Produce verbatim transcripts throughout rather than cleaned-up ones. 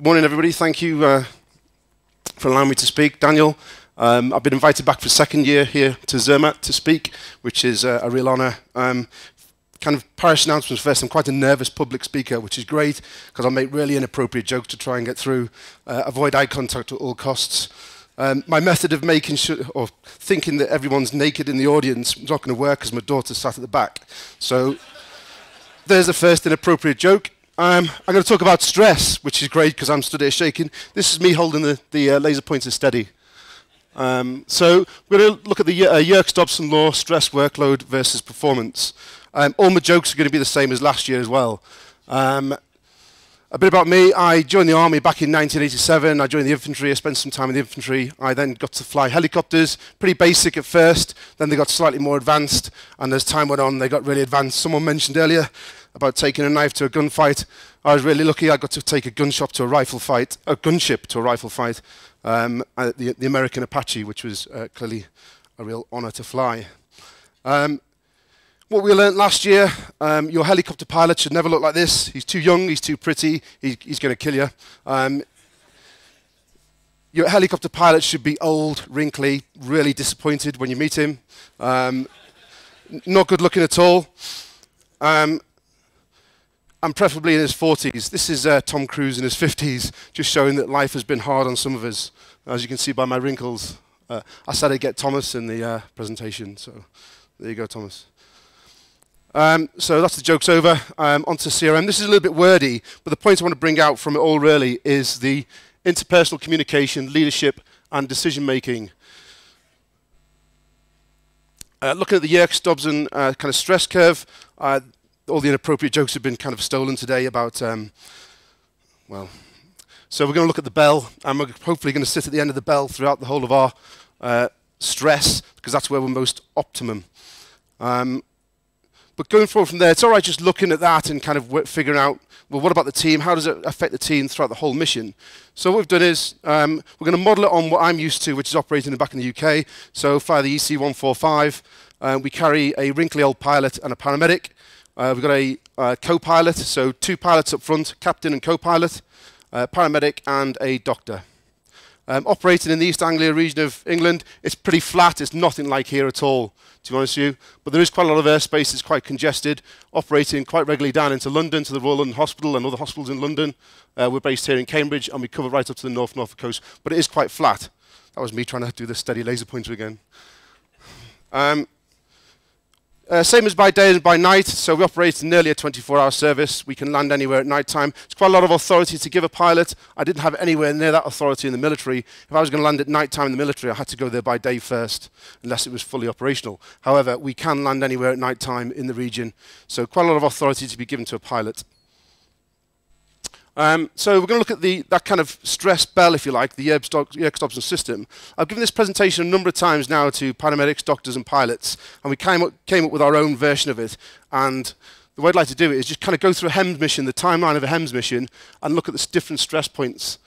Morning, everybody. Thank you uh, for allowing me to speak. Daniel, um, I've been invited back for second year here to Zermatt to speak, which is uh, a real honour. Um, kind of parish announcements first. I'm quite a nervous public speaker, which is great because I make really inappropriate jokes to try and get through. Uh, avoid eye contact at all costs. Um, my method of making sure or thinking that everyone's naked in the audience is not going to work because my daughter sat at the back. So there's the first inappropriate joke. Um, I'm going to talk about stress, which is great because I'm stood here shaking. This is me holding the, the uh, laser pointer steady. Um, so we're going to look at the uh, Yerkes-Dodson law, stress workload versus performance. Um, all my jokes are going to be the same as last year as well. Um, a bit about me, I joined the army back in nineteen eighty-seven, I joined the infantry, I spent some time in the infantry, I then got to fly helicopters, pretty basic at first, then they got slightly more advanced, and as time went on they got really advanced. Someone mentioned earlier about taking a knife to a gunfight. I was really lucky. I got to take a gunship to a rifle fight, a gunship to a rifle fight, um, at the, the American Apache, which was uh, clearly a real honour to fly. Um, what we learnt last year: um, your helicopter pilot should never look like this. He's too young. He's too pretty. He, he's going to kill you. Um, your helicopter pilot should be old, wrinkly, really disappointed when you meet him. Um, not good looking at all. Um, And preferably in his forties. This is uh, Tom Cruise in his fifties, just showing that life has been hard on some of us, as you can see by my wrinkles. Uh, I said I'd get Thomas in the uh, presentation, so there you go, Thomas. Um, so that's the joke's over. Um, on to C R M. This is a little bit wordy, but the point I want to bring out from it all really is the interpersonal communication, leadership, and decision-making. Uh, looking at the Yerkes-Dodson uh, kind of stress curve, uh, all the inappropriate jokes have been kind of stolen today about, um, well, so we're going to look at the bell, and we're hopefully going to sit at the end of the bell throughout the whole of our uh, stress, because that's where we're most optimum. Um, but going forward from there, it's all right just looking at that and kind of figuring out, well, what about the team? How does it affect the team throughout the whole mission? So what we've done is um, we're going to model it on what I'm used to, which is operating back in the U K. So fly the E C one forty-five. Uh, we carry a wrinkly old pilot and a paramedic. Uh, we've got a uh, co-pilot, so two pilots up front, captain and co-pilot, uh, paramedic and a doctor. Um, operating in the East Anglia region of England, it's pretty flat, it's nothing like here at all, to be honest with you. But there is quite a lot of airspace, it's quite congested, operating quite regularly down into London, to the Royal London Hospital and other hospitals in London. Uh, we're based here in Cambridge and we cover right up to the North Norfolk coast, but it is quite flat. That was me trying to do the steady laser pointer again. Um, Uh, same as by day and by night, so we operate nearly a twenty-four hour service. We can land anywhere at night time. It's quite a lot of authority to give a pilot. I didn't have anywhere near that authority in the military. If I was going to land at night time in the military, I had to go there by day first, unless it was fully operational. However, we can land anywhere at night time in the region, so quite a lot of authority to be given to a pilot. Um, so we're going to look at the, that kind of stress bell, if you like, the Yerkes-Dodson system. I've given this presentation a number of times now to paramedics, doctors and pilots, and we came up, came up with our own version of it. And the way I'd like to do it is just kind of go through a H E M S mission, the timeline of a H E M S mission, and look at the different stress points.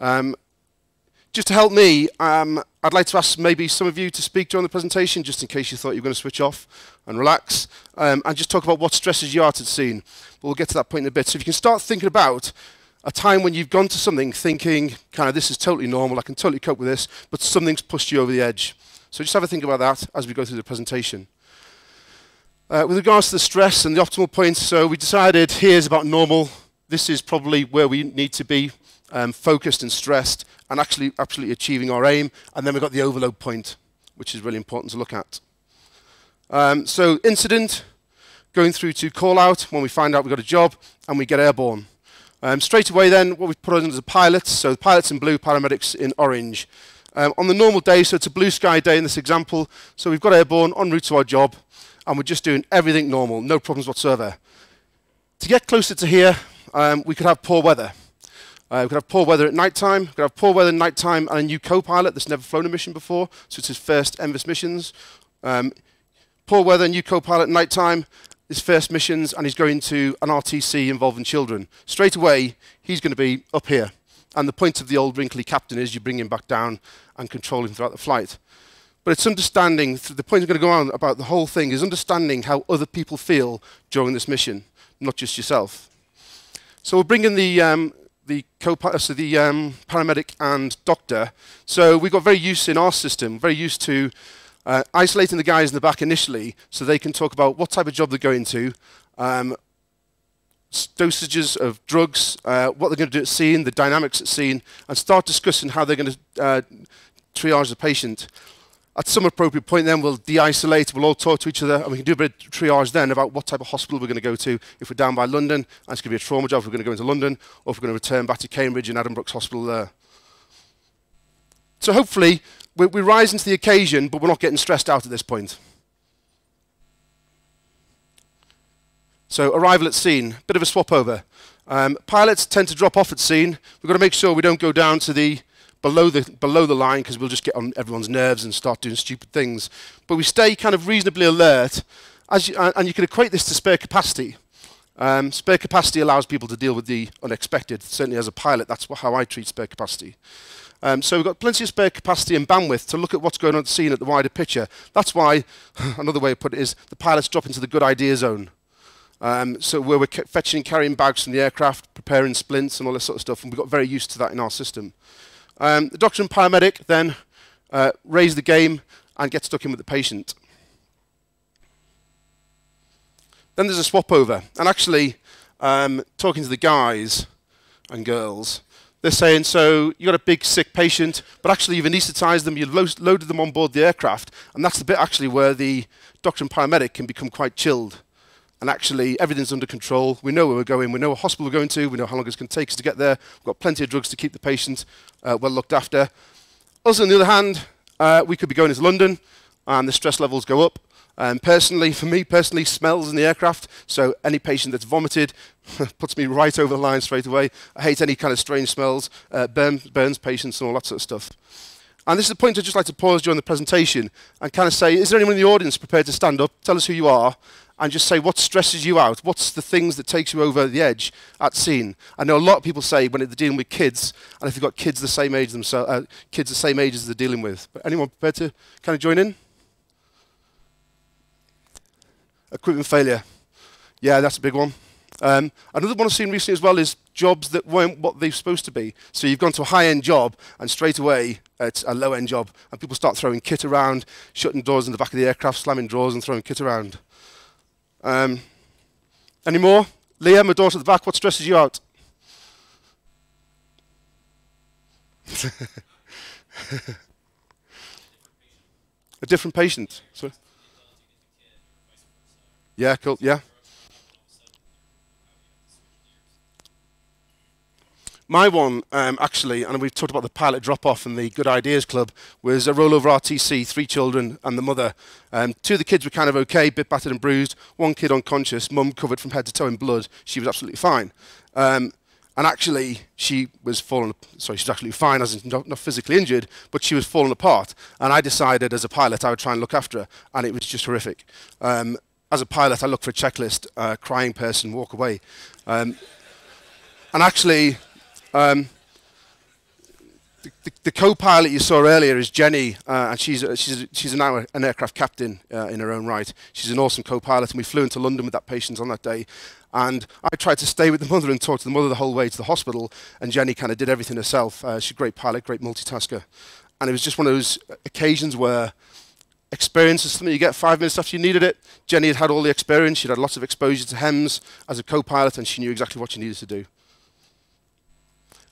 Um, just to help me, um, I'd like to ask maybe some of you to speak during the presentation, just in case you thought you were going to switch off and relax, um, and just talk about what stresses you out at scene. But we'll get to that point in a bit. So if you can start thinking about a time when you've gone to something thinking, kind of, this is totally normal, I can totally cope with this, but something's pushed you over the edge. So just have a think about that as we go through the presentation. Uh, with regards to the stress and the optimal points, so we decided here's about normal. This is probably where we need to be um, focused and stressed and actually absolutely achieving our aim. And then we've got the overload point, which is really important to look at. Um, so incident, going through to call out when we find out we've got a job and we get airborne. Um, straight away then, what we've put on is the pilots. So the pilots in blue, paramedics in orange. Um, on the normal day, so it's a blue sky day in this example. So we've got airborne en route to our job and we're just doing everything normal, no problems whatsoever. To get closer to here, Um, we could have poor weather. Uh, we could have poor weather at night time, we could have poor weather at night time, and a new co-pilot that's never flown a mission before, so it's his first M V S missions. Um, poor weather, new co-pilot at night time, his first missions, and he's going to an R T C involving children. Straight away, he's going to be up here. And the point of the old wrinkly captain is you bring him back down and control him throughout the flight. But it's understanding, the point I'm going to go on about the whole thing is understanding how other people feel during this mission, not just yourself. So we'll bring in the um, the co so the um, paramedic and doctor. So we got very used in our system, very used to uh, isolating the guys in the back initially, so they can talk about what type of job they're going to, um, dosages of drugs, uh, what they're going to do at scene, the dynamics at scene, and start discussing how they're going to uh, triage the patient. At some appropriate point then we'll de-isolate, we'll all talk to each other, and we can do a bit of triage then about what type of hospital we're going to go to. If we're down by London, and it's going to be a trauma job, if we're going to go into London, or if we're going to return back to Cambridge and Addenbrooke's Hospital there. So hopefully we're, we're rising to the occasion, but we're not getting stressed out at this point. So arrival at scene, bit of a swap over. Um, pilots tend to drop off at scene. We've got to make sure we don't go down to the below the below the line, because we'll just get on everyone's nerves and start doing stupid things. But we stay kind of reasonably alert, as you, and you can equate this to spare capacity. Um, spare capacity allows people to deal with the unexpected. Certainly as a pilot, that's how I treat spare capacity. Um, so we've got plenty of spare capacity and bandwidth to look at what's going on at the scene at the wider picture. That's why, another way to put it is, the pilots drop into the good idea zone. Um, so where we're fetching and carrying bags from the aircraft, preparing splints and all this sort of stuff, and we got very used to that in our system. Um, the doctor and paramedic then uh, raise the game and get stuck in with the patient. Then there's a swap over, and actually um, talking to the guys and girls, they're saying, so you've got a big sick patient, but actually you've anaesthetised them, you've lo loaded them on board the aircraft, and that's the bit actually where the doctor and paramedic can become quite chilled. And actually, everything's under control. We know where we're going. We know what hospital we're going to. We know how long it's going to take us to get there. We've got plenty of drugs to keep the patient uh, well looked after. Us, on the other hand, uh, we could be going into London, and the stress levels go up. Um, personally, for me, personally, smells in the aircraft. So any patient that's vomited puts me right over the line straight away. I hate any kind of strange smells, uh, burn, burns patients and all that sort of stuff. And this is the point I'd just like to pause during the presentation and kind of say, is there anyone in the audience prepared to stand up, tell us who you are, and just say what stresses you out? What's the things that takes you over the edge at scene? I know a lot of people say when they're dealing with kids, and if you've got kids the same age themselves, uh, kids the same age as they're dealing with. But anyone prepared to kind of join in? Equipment failure. Yeah, that's a big one. Um, another one I've seen recently as well is jobs that weren't what they're supposed to be. So you've gone to a high-end job, and straight away it's a low-end job, and people start throwing kit around, shutting doors in the back of the aircraft, slamming drawers and throwing kit around. Um, any more? Leah, my daughter at the back, what stresses you out? A different patient. Sorry. Yeah, cool, yeah. My one, um, actually, and we've talked about the pilot drop-off and the Good Ideas Club, was a rollover R T C, three children and the mother. Um, two of the kids were kind of okay, bit battered and bruised. One kid unconscious, mum covered from head to toe in blood. She was absolutely fine. Um, and actually, she was falling, sorry, she was actually fine, as in not, not physically injured, but she was falling apart. And I decided as a pilot I would try and look after her, and it was just horrific. Um, as a pilot, I look for a checklist, uh, crying person, walk away. Um, and actually... Um, the, the, the co-pilot you saw earlier is Jenny, uh, and she's uh, she's she's now an, an aircraft captain uh, in her own right. She's an awesome co-pilot, and we flew into London with that patient on that day. And I tried to stay with the mother and talk to the mother the whole way to the hospital, and Jenny kind of did everything herself. Uh, she's a great pilot, great multitasker, and it was just one of those occasions where experience is something you get five minutes after you needed it. Jenny had had all the experience; she'd had lots of exposure to H E M S as a co-pilot, and she knew exactly what she needed to do.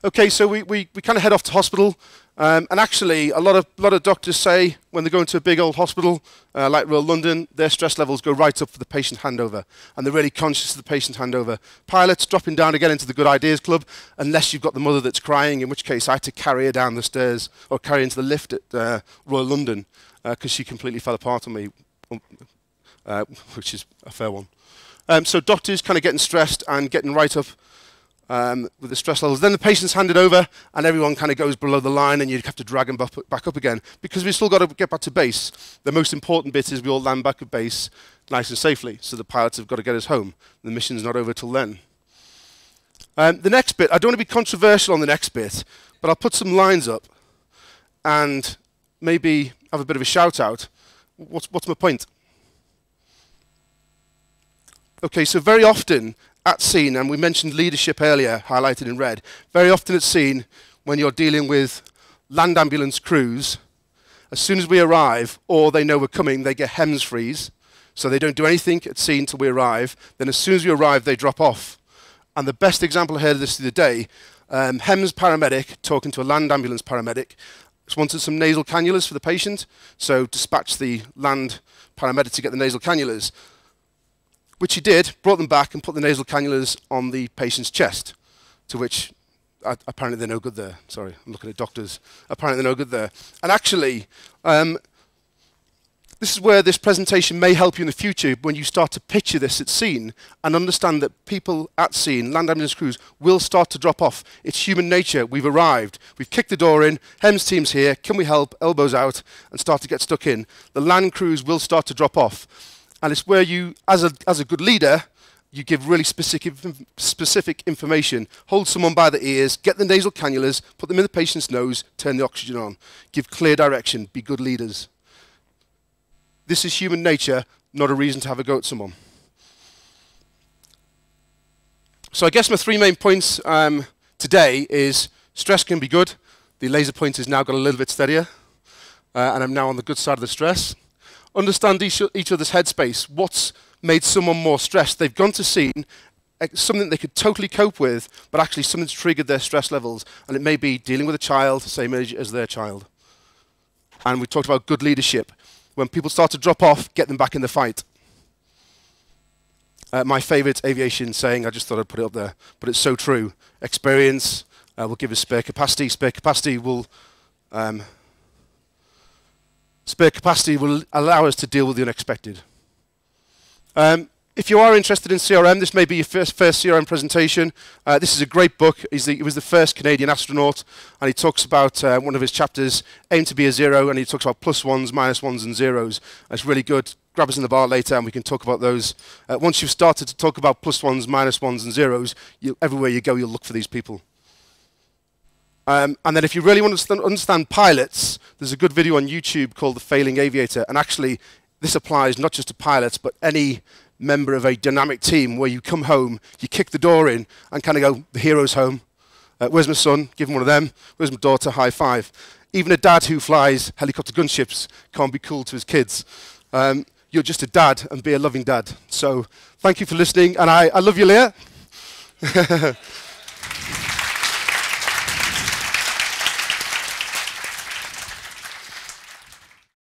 Okay, so we, we, we kind of head off to hospital, um, and actually a lot of lot of doctors say when they go into a big old hospital, uh, like Royal London, their stress levels go right up for the patient handover, and they're really conscious of the patient handover. Pilots dropping down again into the Good Ideas Club, unless you've got the mother that's crying, in which case I had to carry her down the stairs, or carry her into the lift at uh, Royal London, because uh, she completely fell apart on me, uh, which is a fair one. Um, so doctors kind of getting stressed and getting right up Um, with the stress levels. Then the patient's handed over and everyone kind of goes below the line and you have to drag them back up again, because we've still got to get back to base. The most important bit is we all land back at base nice and safely, so the pilots have got to get us home. The mission's not over till then. Um, the next bit, I don't want to be controversial on the next bit, but I'll put some lines up and maybe have a bit of a shout out. What's, what's my point? Okay, so very often at scene, and we mentioned leadership earlier, highlighted in red, very often at scene when you're dealing with land ambulance crews, as soon as we arrive, or they know we're coming, they get H E M S freeze, so they don't do anything at scene till we arrive, then as soon as we arrive, they drop off. And the best example I heard of this the other day, um, H E M S paramedic talking to a land ambulance paramedic, wanted some nasal cannulas for the patient, so dispatched the land paramedic to get the nasal cannulas, which he did, brought them back and put the nasal cannulas on the patient's chest, to which uh, apparently they're no good there. Sorry, I'm looking at doctors. Apparently they're no good there. And actually, um, this is where this presentation may help you in the future when you start to picture this at scene and understand that people at scene, land ambulance crews, will start to drop off. It's human nature. We've arrived. We've kicked the door in. H E M S team's here. Can we help? Elbows out and start to get stuck in. The land crews will start to drop off. And it's where you, as a, as a good leader, you give really specific, specific information. Hold someone by the ears, get the nasal cannulas, put them in the patient's nose, turn the oxygen on. Give clear direction. Be good leaders. This is human nature, not a reason to have a go at someone. So I guess my three main points um, today is stress can be good. The laser pointer's now got a little bit steadier, uh, and I'm now on the good side of the stress. Understand each, each other's headspace. What's made someone more stressed? They've gone to scene, something they could totally cope with, but actually something's triggered their stress levels, and it may be dealing with a child the same age as their child. And we talked about good leadership. When people start to drop off, get them back in the fight. Uh, my favourite aviation saying, I just thought I'd put it up there, but it's so true. Experience uh, will give us spare capacity. Spare capacity will, um, spare capacity will allow us to deal with the unexpected. Um, If you are interested in C R M, this may be your first, first C R M presentation. Uh, this is a great book. He's the, he was the first Canadian astronaut, and he talks about uh, one of his chapters, Aim to be a Zero, and he talks about plus ones, minus ones, and zeros. It's really good. Grab us in the bar later, and we can talk about those. Uh, once you've started to talk about plus ones, minus ones, and zeros, you'll, everywhere you go, you'll look for these people. Um, and then if you really want to understand pilots, there's a good video on YouTube called The Failing Aviator, and actually this applies not just to pilots, but any member of a dynamic team where you come home, you kick the door in and kind of go, the hero's home. Uh, where's my son? Give him one of them. Where's my daughter? High five. Even a dad who flies helicopter gunships can't be cool to his kids. Um, you're just a dad, and be a loving dad. So thank you for listening, and I, I love you, Leah.